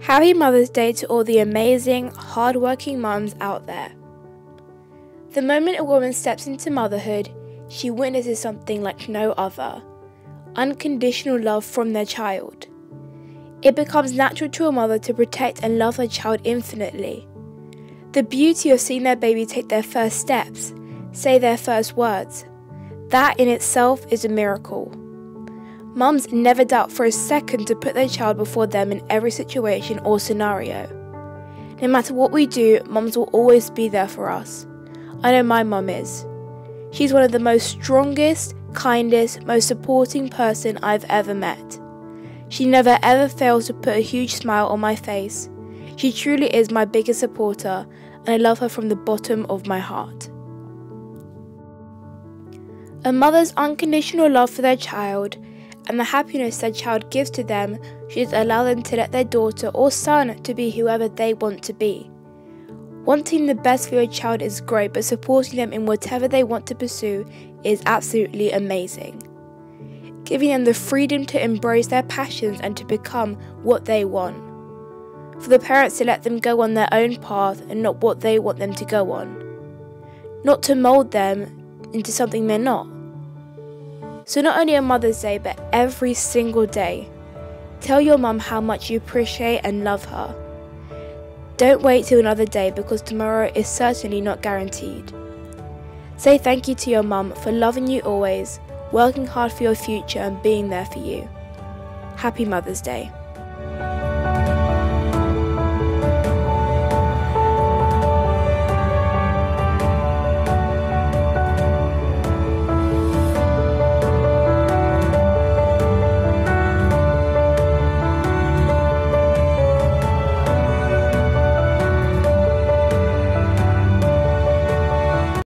Happy Mother's Day to all the amazing, hard-working mums out there. The moment a woman steps into motherhood, she witnesses something like no other. Unconditional love from their child. It becomes natural to a mother to protect and love her child infinitely. The beauty of seeing their baby take their first steps, say their first words, that in itself is a miracle. Mums never doubt for a second to put their child before them in every situation or scenario. No matter what we do, mums will always be there for us. I know my mum is. She's one of the most strongest, kindest, most supporting person I've ever met. She never ever fails to put a huge smile on my face. She truly is my biggest supporter, and I love her from the bottom of my heart. A mother's unconditional love for their child and the happiness their child gives to them should allow them to let their daughter or son to be whoever they want to be. Wanting the best for your child is great, but supporting them in whatever they want to pursue is absolutely amazing. Giving them the freedom to embrace their passions and to become what they want. For the parents to let them go on their own path and not what they want them to go on. Not to mould them into something they're not. So not only on Mother's Day, but every single day, tell your mum how much you appreciate and love her. Don't wait till another day, because tomorrow is certainly not guaranteed. Say thank you to your mum for loving you always, working hard for your future and being there for you. Happy Mother's Day.